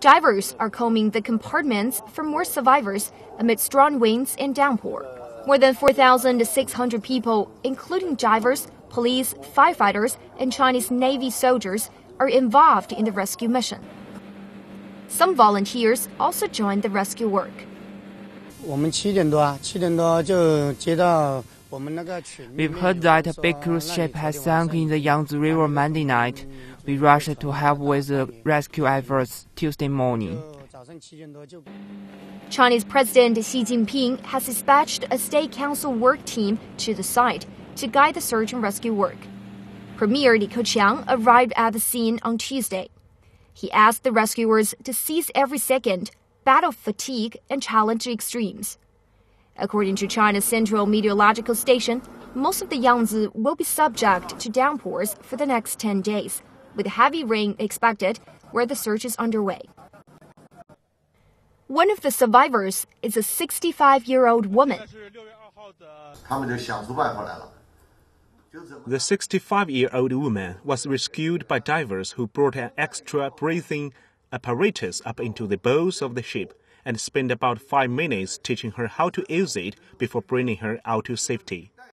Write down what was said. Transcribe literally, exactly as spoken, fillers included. Divers are combing the compartments for more survivors amid strong winds and downpour. More than four thousand six hundred people, including divers, police, firefighters, and Chinese Navy soldiers, are involved in the rescue mission. Some volunteers also joined the rescue work. We've heard that a big cruise ship has sunk in the Yangtze River Monday night. We rushed to help with the rescue efforts Tuesday morning. Chinese President Xi Jinping has dispatched a State Council work team to the site to guide the search and rescue work. Premier Li Keqiang arrived at the scene on Tuesday. He asked the rescuers to seize every second, battle fatigue, and challenge extremes. According to China's Central Meteorological Station, most of the Yangtze will be subject to downpours for the next ten days, with heavy rain expected where the search is underway. One of the survivors is a sixty-five-year-old woman. The sixty-five-year-old woman was rescued by divers who brought an extra breathing apparatus up into the bows of the ship and spent about five minutes teaching her how to use it before bringing her out to safety.